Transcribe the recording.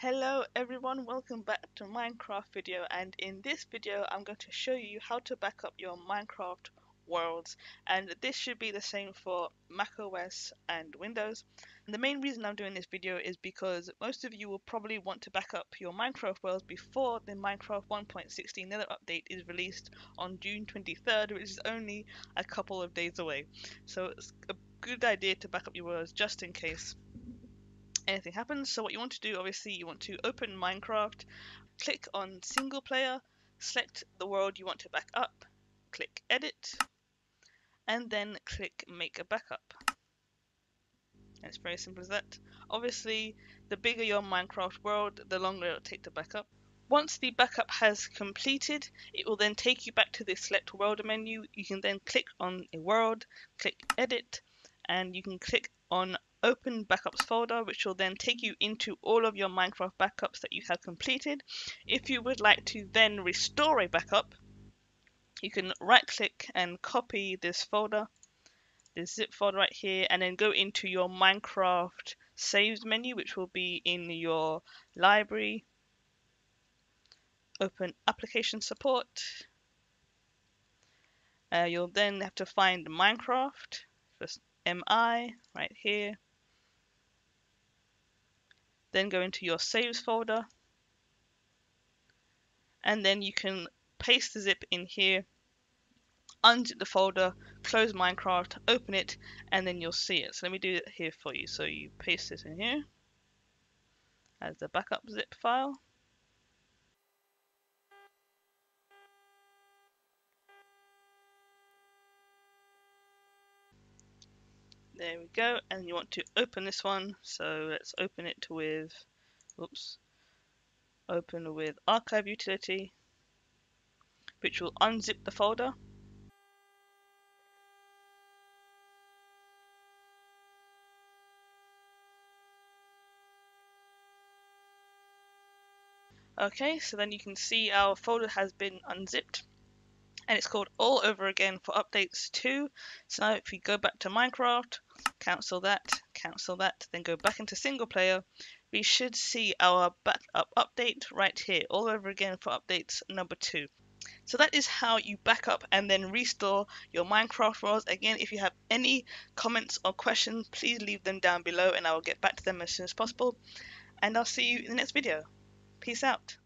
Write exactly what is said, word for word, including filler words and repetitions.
Hello everyone, welcome back to Minecraft video, and in this video I'm going to show you how to back up your Minecraft worlds, and this should be the same for macOS and Windows. And the main reason I'm doing this video is because most of you will probably want to back up your Minecraft worlds before the Minecraft one point sixteen Nether Update is released on June twenty-third, which is only a couple of days away. So it's a good idea to back up your worlds just in case anything happens. So what you want to do, obviously, you want to open Minecraft, click on single player, select the world you want to back up, click edit, and then click make a backup. And it's very simple as that. Obviously, the bigger your Minecraft world, the longer it'll take to back up. Once the backup has completed, it will then take you back to the select world menu. You can then click on a world, click edit, and you can click on open backups folder, which will then take you into all of your Minecraft backups that you have completed. If you would like to then restore a backup, you can right click and copy this folder, this zip folder right here, and then go into your Minecraft saves menu, which will be in your library, open application support. Uh, you'll then have to find Minecraft, just M I right here, then go into your saves folder, and then you can paste the zip in here, unzip the folder, close Minecraft, open it, and then you'll see it. So let me do it here for you. So you paste this in here as the backup zip file, there we go, and you want to open this one. So let's open it with oops open with Archive Utility, which will unzip the folder, okay? So then you can see our folder has been unzipped, and it's called All Over Again for Updates two. So now if we go back to Minecraft, cancel that, cancel that, then go back into single player, we should see our backup update right here, All Over Again for Updates number two. So that is how you back up and then restore your Minecraft worlds. Again, if you have any comments or questions, please leave them down below and I will get back to them as soon as possible. And I'll see you in the next video. Peace out.